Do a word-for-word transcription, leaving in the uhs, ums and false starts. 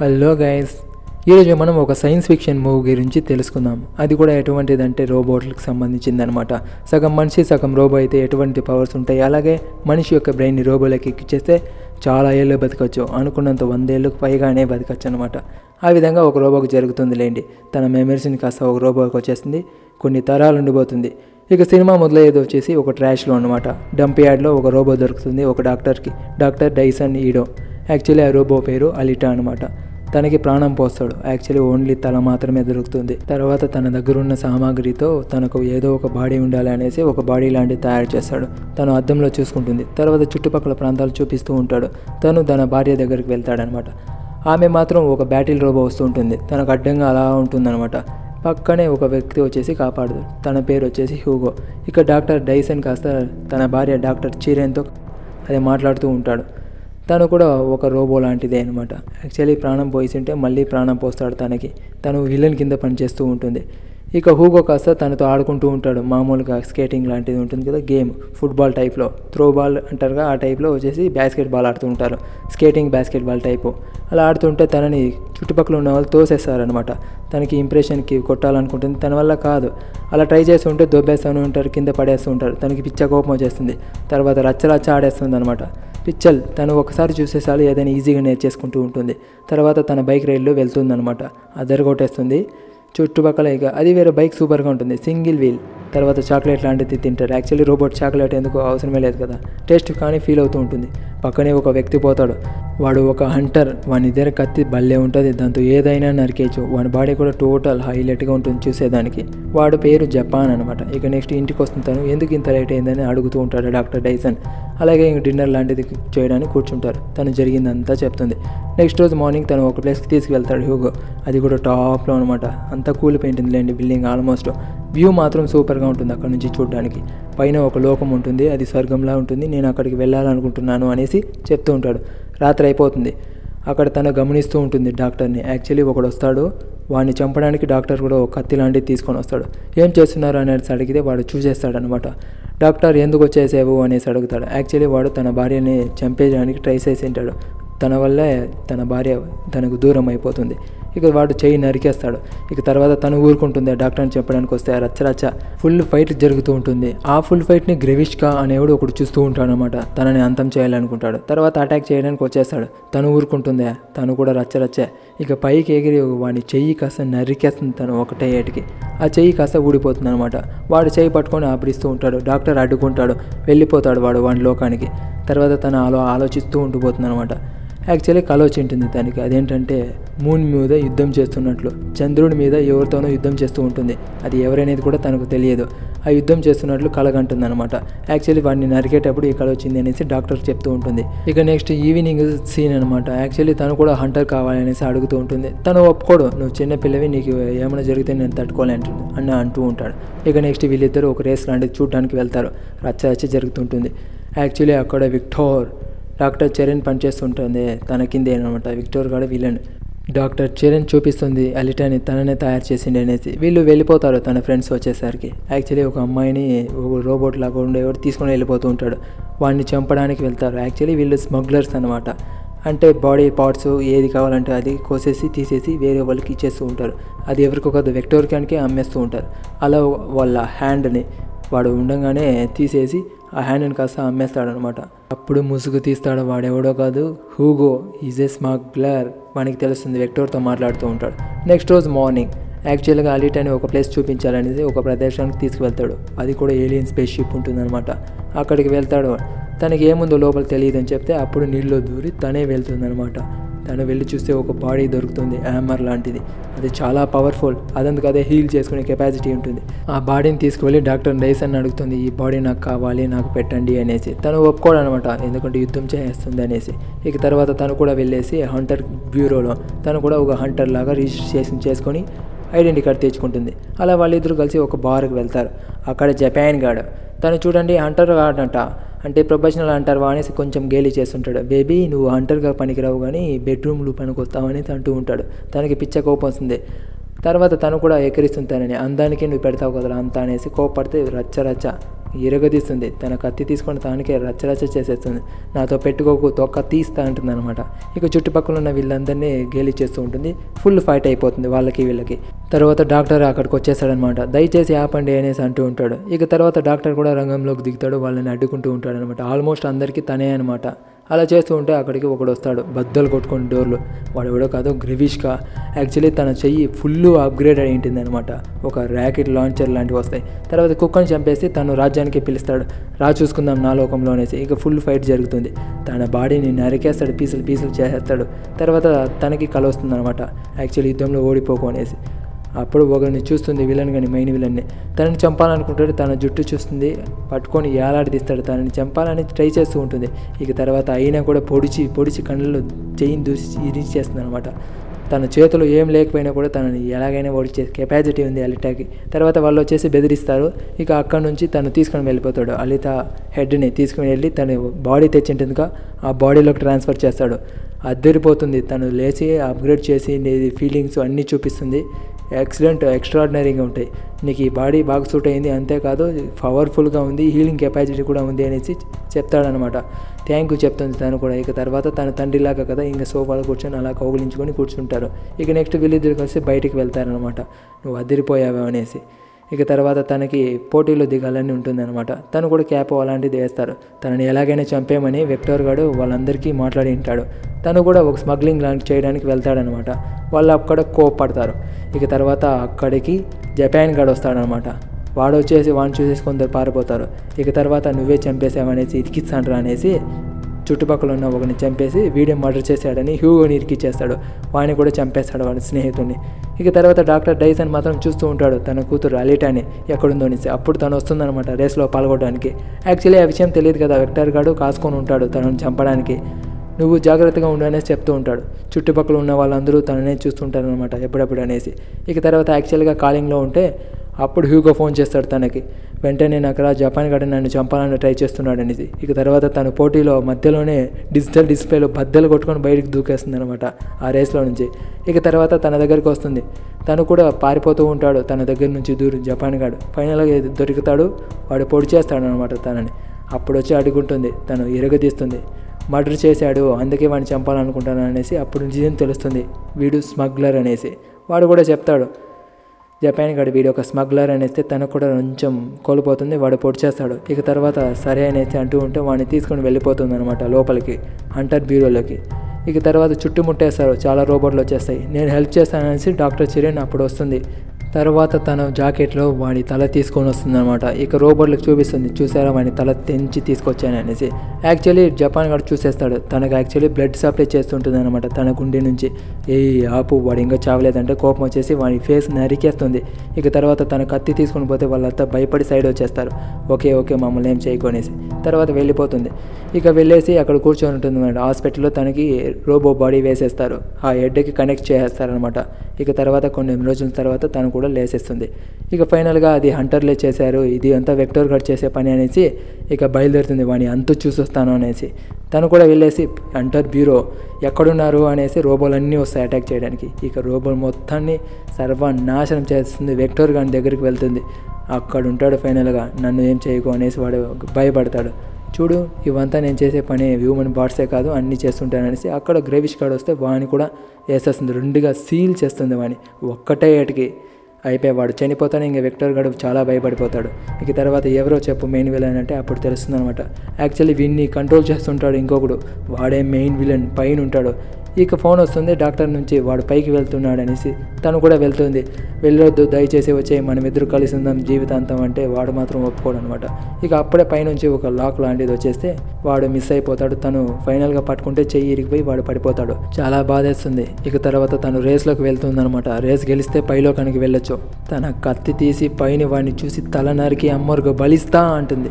Hello guys ఈ రోజు మనం ఒక సైన్స్ ఫిక్షన్ మూవీ గురించి తెలుసుకుందాం. అది కూడా ఎటువంటిదంటే రోబోట్లకు సంబంధించింది అన్నమాట. సగం మనిషి సగం రోబో అయితే ఎటువంటి పవర్స్ ఉంటాయి, అలాగే మనిషి యొక్క బ్రెయిన్ని రోబోలకి ఇచ్చేస్తే చాలా ఏళ్ళు బతకచ్చు, అనుకున్నంత వందేళ్ళకు పైగానే బతకచ్చు అనమాట. ఆ విధంగా ఒక రోబోకి జరుగుతుంది లేండి, తన మెమరీస్ని కాస్త ఒక రోబోకి వచ్చేసింది, కొన్ని తరాలు ఉండిపోతుంది. ఇక సినిమా మొదలయ్యేది వచ్చేసి ఒక ట్రాష్లో అనమాట. డంప్ యార్డ్లో ఒక రోబో దొరుకుతుంది ఒక డాక్టర్కి, డాక్టర్ డైసన్ ఈడో. యాక్చువల్లీ ఆ రోబో పేరు అలిటా అనమాట. తనకి ప్రాణం పోస్తాడు, యాక్చువల్లీ ఓన్లీ తల మాత్రమే దొరుకుతుంది. తర్వాత తన దగ్గరున్న సామాగ్రితో తనకు ఏదో ఒక బాడీ ఉండాలి అనేసి ఒక బాడీ లాంటిది తయారు చేస్తాడు. తను అద్దంలో చూసుకుంటుంది, తర్వాత చుట్టుపక్కల ప్రాంతాలు చూపిస్తూ ఉంటాడు. తను తన భార్య దగ్గరికి వెళ్తాడనమాట. ఆమె మాత్రం ఒక బ్యాటిల్ రోబో వస్తూ ఉంటుంది, తనకు అడ్డంగా అలా ఉంటుందన్నమాట. పక్కనే ఒక వ్యక్తి వచ్చేసి కాపాడదు, తన పేరు వచ్చేసి హ్యూగో. ఇక డాక్టర్ డైసన్ కాస్త తన భార్య డాక్టర్ చీరెన్తో అదే మాట్లాడుతూ ఉంటాడు. తను కూడా ఒక రోబో లాంటిదే అనమాట. యాక్చువల్లీ ప్రాణం పోయిస్తుంటే మళ్ళీ ప్రాణం పోస్తాడు తనకి, తను విలన్ కింద పనిచేస్తూ ఉంటుంది. ఇక హ్యూగో కాస్త తనతో ఆడుకుంటూ ఉంటాడు. మామూలుగా స్కేటింగ్ లాంటిది ఉంటుంది కదా గేమ్, ఫుట్బాల్ టైప్లో త్రో బాల్ అంటారుగా ఆ టైప్లో వచ్చేసి బాస్కెట్ బాల్ ఆడుతూ ఉంటారు, స్కేటింగ్ బాస్కెట్ బాల్ టైపు. అలా ఆడుతుంటే తనని చుట్టుపక్కల ఉన్న వాళ్ళు తోసేస్తారనమాట. తనకి ఇంప్రెషన్కి కొట్టాలనుకుంటుంది, తన వల్ల కాదు. అలా ట్రై చేస్తుంటే దొబ్బేస్తూనే ఉంటారు, కింద పడేస్తూ ఉంటారు. తనకి పిచ్చ కోపం వచ్చేస్తుంది, తర్వాత రచ్చ రచ్చ ఆడేస్తుంది అనమాట. పిచ్చల్ తను ఒకసారి చూసేసారి ఏదైనా ఈజీగా నేర్చేసుకుంటూ ఉంటుంది. తర్వాత తన బైక్ రైడ్లో వెళ్తుందనమాట, అద్దరు కొట్టేస్తుంది చుట్టుపక్కల. ఇక అది వేరే బైక్ సూపర్గా ఉంటుంది, సింగిల్ వీల్. తర్వాత చాక్లెట్ లాంటిది తింటారు, యాక్చువల్లీ రోబోట్ చాక్లెట్ ఎందుకు అవసరమే లేదు కదా, టేస్ట్ కానీ ఫీల్ అవుతూ ఉంటుంది. పక్కనే ఒక వ్యక్తి పోతాడు, వాడు ఒక హంటర్. వాని దగ్గర కత్తి భలే ఉంటుంది, దాంతో ఏదైనా నరికేయచ్చు. వాడి బాడీ కూడా టోటల్ హైలైట్గా ఉంటుంది చూసేదానికి. వాడు పేరు జపాన్ అనమాట. ఇక నెక్స్ట్ ఇంటికి వస్తుంటాను, ఎందుకు ఇంత లేట్ అయిందని అడుగుతూ ఉంటాడు డాక్టర్ డైసన్. అలాగే ఇంక డిన్నర్ లాంటిది చేయడానికి కూర్చుంటారు, తను జరిగిందంతా చెప్తుంది. నెక్స్ట్ రోజు మార్నింగ్ తను ఒక ప్లేస్కి తీసుకువెళ్తాడు హ్యూగో, అది కూడా టాప్లో అనమాట. అంతా కూలిపోయింటుంది లేండి బిల్డింగ్ ఆల్మోస్ట్. వ్యూ మాత్రం సూపర్గా ఉంటుంది అక్కడ నుంచి చూడడానికి. పైన ఒక లోకం ఉంటుంది, అది స్వర్గంలా ఉంటుంది. నేను అక్కడికి వెళ్ళాలనుకుంటున్నాను అనేసి చెప్తూ ఉంటాడు. రాత్రి అయిపోతుంది, అక్కడ తను గమనిస్తూ ఉంటుంది డాక్టర్ని. యాక్చువల్లీ ఒకడు వస్తాడు, వాడిని చంపడానికి డాక్టర్ కూడా ఒక కత్తి లాంటిది తీసుకొని వస్తాడు. ఏం చేస్తున్నారు అనేసి అడిగితే వాడు చూసేస్తాడనమాట. డాక్టర్ ఎందుకు వచ్చేసావు అనేసి అడుగుతాడు. యాక్చువల్లీ వాడు తన భార్యని చంపేయడానికి ట్రై చేసి ఉంటాడు, తన వల్లే తన భార్య తనకు దూరం అయిపోతుంది. ఇక వాడు చెయ్యి నరికేస్తాడు. ఇక తర్వాత తను ఊరుకుంటుంది డాక్టర్ని చెప్పడానికి వస్తే. రచ్చరచ్చ ఫుల్ ఫైట్ జరుగుతూ ఉంటుంది. ఆ ఫుల్ ఫైట్ని గ్రెవిష్కా అనేవాడు ఒకడు చూస్తూ ఉంటాడు అనమాట. తనని అంతం చేయాలనుకుంటాడు, తర్వాత అటాక్ చేయడానికి వచ్చేస్తాడు. తను ఊరుకుంటుందే, తను కూడా రచ్చరచ్చే. ఇక పైకి ఎగిరి వాడిని చెయ్యి కాస్త నరికేస్తుంది తను ఒకటే ఏటికి. ఆ చెయ్యి కాస్త ఊడిపోతుంది అనమాట. వాడు చెయ్యి పట్టుకొని ఆపడిస్తూ ఉంటాడు, డాక్టర్ అడ్డుకుంటాడు, వెళ్ళిపోతాడు వాడు వాడి లోకానికి. తర్వాత తను అలా ఆలోచిస్తూ ఉండిపోతుంది అనమాట. యాక్చువల్లీ కళ వచ్చి ఉంటుంది దానికి, అదేంటంటే మూన్ మీద యుద్ధం చేస్తున్నట్లు, చంద్రుడి మీద ఎవరితోనో యుద్ధం చేస్తూ ఉంటుంది. అది ఎవరనేది కూడా తనకు తెలియదు. ఆ యుద్ధం చేస్తున్నట్లు కలగంటుంది అనమాట. యాక్చువల్లీ వాడిని నరికేటప్పుడు ఈ కళ వచ్చింది అనేసి డాక్టర్ చెప్తూ ఉంటుంది. ఇక నెక్స్ట్ ఈవినింగ్ సీన్ అనమాట. యాక్చువల్లీ తను కూడా హంటర్ కావాలనేసి అడుగుతూ ఉంటుంది. తను ఒప్పుకోడు, నువ్వు చిన్న పిల్లవి, నీకు ఏమైనా జరిగితే నేను తట్టుకోలేను అని అంటూ ఉంటాడు. ఇక నెక్స్ట్ వీళ్ళిద్దరూ ఒక రేస్ లాంటిది చూడడానికి వెళ్తారు, రచ్చ రచ్చ జరుగుతుంటుంది. యాక్చువల్లీ అక్కడ విక్టోర్ డాక్టర్ చరణ్ పనిచేస్తుంటుంది, తన కిందే అనమాట. విక్టోర్ గారు విలన్. డాక్టర్ చరణ్ చూపిస్తుంది అలిటాని తననే తయారు చేసింది అనేసి. వీళ్ళు వెళ్ళిపోతారు తన ఫ్రెండ్స్ వచ్చేసరికి. యాక్చువల్లీ ఒక అమ్మాయిని రోబోట్ లాగా ఉండేవాడు తీసుకొని వెళ్ళిపోతూ ఉంటాడు, వాడిని చంపడానికి వెళ్తారు. యాక్చువల్లీ వీళ్ళు స్మగ్లర్స్ అనమాట. అంటే బాడీ పార్ట్స్ ఏది కావాలంటే అది కోసేసి తీసేసి వేరే వాళ్ళకి ఇచ్చేస్తూ ఉంటారు. అది ఎవరికొకరు విక్టోర్ గారికి అమ్మేస్తూ ఉంటారు. అలా వాళ్ళ హ్యాండ్ని వాడు ఉండగానే తీసేసి ఆ హ్యాండ్ని కాస్త అమ్మేస్తాడనమాట. అప్పుడు ముసుగు తీస్తాడు, వాడెవడో కాదు హ్యూగో, ఈజ్ ఏ స్మగ్లర్. వానికి తెలుస్తుంది, విక్టర్తో మాట్లాడుతూ ఉంటాడు. నెక్స్ట్ రోజు మార్నింగ్ యాక్చువల్గా అలీటాని ఒక ప్లేస్ చూపించాలనేది ఒక ప్రదేశానికి తీసుకువెళ్తాడు. అది కూడా ఏలియన్ స్పేస్ షిప్ ఉంటుందన్నమాట. అక్కడికి వెళ్తాడు, తనకి ఏముందో లోపల తెలియదు అని చెప్తే అప్పుడు నీళ్ళు దూరి తనే వెళ్తుందనమాట. తను వెళ్ళి చూస్తే ఒక బాడీ దొరుకుతుంది, హ్యామర్ లాంటిది. అది చాలా పవర్ఫుల్, అదందుకు అదే హీల్ చేసుకునే కెపాసిటీ ఉంటుంది. ఆ బాడీని తీసుకువెళ్ళి డాక్టర్ డైసన్ అడుగుతుంది, ఈ బాడీ నాకు కావాలి, నాకు పెట్టండి అనేసి. తను ఒప్పుకోడు అనమాట, ఎందుకంటే యుద్ధం చేస్తుంది అనేసి. ఇక తర్వాత తను కూడా వెళ్ళేసి హంటర్ బ్యూరోలో తను కూడా ఒక హంటర్ లాగా రిజిస్ట్రేషన్ చేసుకొని ఐడెంటిటీ కార్డ్ తెచ్చుకుంటుంది. అలా వాళ్ళిద్దరు కలిసి ఒక బార్కి వెళ్తారు. అక్కడ జపాన్ గాడు, తను చూడండి హంటర్ గాడంట, అంటే ప్రొఫెషనల్ అంటారు అనేసి కొంచెం గేలి చేస్తుంటాడు. బేబీ నువ్వు హంటర్గా పనికిరావు కానీ బెడ్రూమ్లు పనికి వస్తావని అంటూ ఉంటాడు. తనకి పిచ్చ కోపం వస్తుంది. తర్వాత తను కూడా ఎక్కిరిస్తుంటానని, అందానికి నువ్వు పెడతావు కదా అంతా అనేసి కోపడితే రచ్చ రచ్చ. ఎరగదీస్తుంది, తన కత్తి తీసుకొని తానికే రచ్చరచ్చ చేసేస్తుంది. నాతో పెట్టుకోకు తొక్క తీస్తా అంటుంది అనమాట. ఇక చుట్టుపక్కల ఉన్న వీళ్ళందరినీ గేలి చేస్తూ ఉంటుంది. ఫుల్ ఫైట్ అయిపోతుంది వాళ్ళకి వీళ్ళకి. తర్వాత డాక్టర్ అక్కడికి వచ్చేసాడనమాట. దయచేసి ఆపండి అనేసి అంటూ ఉంటాడు. ఇక తర్వాత డాక్టర్ కూడా రంగంలోకి దిగుతాడు, వాళ్ళని అడ్డుకుంటూ ఉంటాడు అనమాట. ఆల్మోస్ట్ అందరికీ తనే అనమాట. అలా చేస్తూ ఉంటే అక్కడికి ఒకడు వస్తాడు బద్దలు కొట్టుకుని డోర్లు. వాడు ఎవడో కాదు గ్రివిష్గా, యాక్చువల్లీ తన చెయ్యి ఫుల్ అప్గ్రేడ్ అయి ఉంటుంది అనమాట. ఒక ర్యాకెట్ లాంచర్ లాంటివి వస్తాయి. తర్వాత కుక్కని చంపేసి తను రాజ్యానికి పిలుస్తాడు, రా చూసుకుందాం నా లోకంలో అనేసి. ఇక ఫుల్ ఫైట్ జరుగుతుంది. తన బాడీని నరికేస్తాడు, పీసులు పీసులు చేసేస్తాడు. తర్వాత తనకి కల వస్తుంది అనమాట, యాక్చువల్లీ యుద్ధంలో ఓడిపోకు అనేసి. అప్పుడు ఒకరిని చూస్తుంది విలన్ కానీ, మెయిన్ విలన్ని. తనని చంపాలనుకుంటాడు, తన జుట్టు చూస్తుంది, పట్టుకొని ఏలాడదీస్తాడు, తనని చంపాలని ట్రై చేస్తూ ఉంటుంది. ఇక తర్వాత అయినా కూడా పొడిచి పొడిచి కళ్ళలో చెయ్యిని దూసి ఇరిచేస్తుంది అనమాట. తన చేతులు ఏం లేకపోయినా కూడా తనని ఎలాగైనా ఓడిచే కెపాసిటీ ఉంది అలిటాకి. తర్వాత వాళ్ళు వచ్చేసి బెదిరిస్తారు. ఇక అక్కడ నుంచి తను తీసుకొని వెళ్ళిపోతాడు. అలిత హెడ్ని తీసుకుని వెళ్ళి తన బాడీ తెచ్చింటుందిగా ఆ బాడీలోకి ట్రాన్స్ఫర్ చేస్తాడు. అద్దరిపోతుంది, తను లేచి అప్గ్రేడ్ చేసి ఫీలింగ్స్ అన్నీ చూపిస్తుంది. ఎక్సలెంట్, ఎక్స్ట్రాడినరీగా ఉంటాయి. నీకు ఈ బాడీ బాగా సూట్ అయింది, అంతేకాదు పవర్ఫుల్గా ఉంది, హీలింగ్ కెపాసిటీ కూడా ఉంది అనేసి చెప్తాడనమాట. థ్యాంక్ యూ చెప్తుంది తను కూడా. ఇక తర్వాత తన తండ్రిలాగా కదా ఇంకా సోఫాలో కూర్చొని అలా కౌగులించుకొని కూర్చుంటారు. ఇక నెక్స్ట్ వీళ్ళిద్దరు కలిసి బయటికి వెళ్తారనమాట, నువ్వు అదిరిపోయావా అనేసి. ఇక తర్వాత తనకి పోటీలో దిగాలని ఉంటుందన్నమాట. తను కూడా క్యాప్ అలాంటిది వేస్తారు. తనని ఎలాగైనా చంపేయమని వెక్టర్ గాడు వాళ్ళందరికీ మాట్లాడి ఉంటాడు. తను కూడా ఒక స్మగ్లింగ్ లాంటి చేయడానికి వెళ్తాడనమాట. వాళ్ళు అక్కడ కోపడతారు. ఇక తర్వాత అక్కడికి జపాన్ గాడు వస్తాడనమాట. వాడు వచ్చేసి వాడిని చూసేసి కొందరు పారిపోతారు. ఇక తర్వాత నువ్వే చంపేసావనేసి ఇరికిస్తాండ్రా అనేసి చుట్టుపక్కల ఉన్న ఒకరిని చంపేసి వీడియో మర్డర్ చేశాడని హ్యూగోని ఇరికిచ్చేస్తాడు. వాడిని కూడా చంపేస్తాడు వాడి స్నేహితుడిని. ఇక తర్వాత డాక్టర్ డైసన్ మాత్రం చూస్తూ ఉంటాడు తన కూతురు అలీటాని ఎక్కడుందో అనేసి. అప్పుడు తను వస్తుందనమాట రేస్లో పాల్గొనడానికి. యాక్చువల్లీ ఆ విషయం తెలియదు కదా, వెక్టర్ గాడు కాసుకొని ఉంటాడు తనను చంపడానికి. నువ్వు జాగ్రత్తగా ఉండనేసి చెప్తూ ఉంటాడు. చుట్టుపక్కల ఉన్న వాళ్ళందరూ తననే చూస్తుంటారనమాట ఎప్పుడెప్పుడు అనేసి. ఇక తర్వాత యాక్చువల్గా కాలింగ్లో ఉంటే అప్పుడు హ్యూగో ఫోన్ చేస్తాడు తనకి, వెంటనే నాకు రా జపాన్ గడ నన్ను చంపాలని ట్రై చేస్తున్నాడు అనేసి. ఇక తర్వాత తను పోటీలో మధ్యలోనే డిజిటల్ డిస్ప్లేలో బద్దలు కొట్టుకొని బయటకు దూకేస్తుంది అనమాట ఆ రేస్లో నుంచి. ఇక తర్వాత తన దగ్గరికి వస్తుంది, తను కూడా పారిపోతూ ఉంటాడు తన దగ్గర నుంచి దూరం జపాన్ గాడు. ఫైనల్గా దొరుకుతాడు, వాడు పొడి చేస్తాడు అనమాట తనని. అప్పుడు వచ్చి అడుగుంటుంది, తను ఇరగదీస్తుంది, మర్డర్ చేశాడు అందుకే వాడిని చంపాలనుకుంటాను అనేసి. అప్పుడు నిజం తెలుస్తుంది వీడు స్మగ్లర్ అనేసి. వాడు కూడా చెప్తాడు జపాన్ గడి వీడు ఒక స్మగ్లర్ అనేస్తే తనకు కూడా కొంచెం కోల్పోతుంది, వాడు పొడిచేస్తాడు. ఇక తర్వాత సరే అనేసి అంటూ ఉంటే వాడిని తీసుకొని వెళ్ళిపోతుంది అనమాట లోపలికి హంటర్ బ్యూరోలోకి. ఇక తర్వాత చుట్టుముట్టేస్తారు, చాలా రోబోట్లు వచ్చేస్తాయి. నేను హెల్ప్ చేస్తాను అనేసి డాక్టర్ చిరణ్ అప్పుడు వస్తుంది. తర్వాత తన జాకెట్లో వాడి తల తీసుకొని వస్తుందనమాట. ఇక రోబోట్లకు చూపిస్తుంది, చూసారా వాడిని తల తెంచి తీసుకొచ్చాను అనేసి. యాక్చువల్లీ జపాన్ గారు చూసేస్తాడు, తనకు యాక్చువల్లీ బ్లడ్ సప్లై చేస్తుంటుంది అనమాట తన గుండె నుంచి. ఏ ఆపు వాడు ఇంకా చావలేదంటే కోపం వచ్చేసి వాడి ఫేస్ నరికేస్తుంది. ఇక తర్వాత తన కత్తి తీసుకుని పోతే వాళ్ళంతా భయపడి సైడ్ వచ్చేస్తారు. ఓకే ఓకే మమ్మల్ని ఏం చేయకనేసి తర్వాత వెళ్ళిపోతుంది. ఇక వెళ్ళేసి అక్కడ కూర్చొని ఉంటుంది అనమాట హాస్పిటల్లో. తనకి రోబో బాడీ వేసేస్తారు, ఆ హెడ్కి కనెక్ట్ చేసేస్తారనమాట. ఇక తర్వాత కొన్ని రోజుల తర్వాత తనకు కూడా లేసేస్తుంది. ఇక ఫైనల్గా అది హంటర్లే చేశారు, ఇది అంతా వెక్టర్ గార్డ్ చేసే పని అనేసి ఇక బయలుదేరుతుంది వాడిని అంతు చూసొస్తాను అనేసి. తను కూడా వెళ్ళేసి హంటర్ బ్యూరో ఎక్కడున్నారు అనేసి రోబోలన్నీ వస్తాయి అటాక్ చేయడానికి. ఇక రోబో మొత్తాన్ని సర్వనాశనం చేస్తుంది. వెక్టర్ గార్డ్ దగ్గరికి వెళ్తుంది, అక్కడ ఉంటాడు. ఫైనల్గా నన్ను ఏం చేయకు అనేసి వాడు భయపడతాడు. చూడు ఇవంతా నేను చేసే పని హ్యూమన్ బాడ్సే కాదు అన్నీ చేస్తుంటాను అనేసి. అక్కడ గ్రేవిష్ కార్డ్ వస్తే వాడిని కూడా వేసేస్తుంది, రెండుగా సీల్ చేస్తుంది వాడిని ఒక్కటే ఏటికి. అయిపోయేవాడు చనిపోతాను. ఇంకా వెక్టర్ గడు చాలా భయపడిపోతాడు. ఇక తర్వాత ఎవరో చెప్పు మెయిన్ విలన్ అంటే అప్పుడు తెలుస్తుందనమాట. యాక్చువల్లీ వీడిని కంట్రోల్ చేస్తుంటాడు ఇంకొకడు, వాడే మెయిన్ విలన్ పైన ఉంటాడు. ఇక ఫోన్ వస్తుంది డాక్టర్ నుంచి, వాడు పైకి వెళ్తున్నాడు అనేసి. తను కూడా వెళ్తుంది, వెళ్ళొద్దు దయచేసి వచ్చే మనమిద్దరు కలిసి ఉందాం జీవితాంతం అంటే వాడు మాత్రం ఒప్పుకోడు అనమాట. ఇక అప్పుడే పైనుంచి ఒక లాక్ లాంటిది వచ్చేస్తే వాడు మిస్ అయిపోతాడు. తను ఫైనల్గా పట్టుకుంటే చెయ్యి ఇరిగిపోయి వాడు పడిపోతాడు, చాలా బాధేస్తుంది. ఇక తర్వాత తను రేస్లోకి వెళ్తుందనమాట. రేస్ గెలిస్తే పైలోకానికి వెళ్ళొచ్చు. తన కత్తి తీసి పైన వాడిని చూసి తల నరికి అమ్మరుగా బలిస్తా అంటుంది.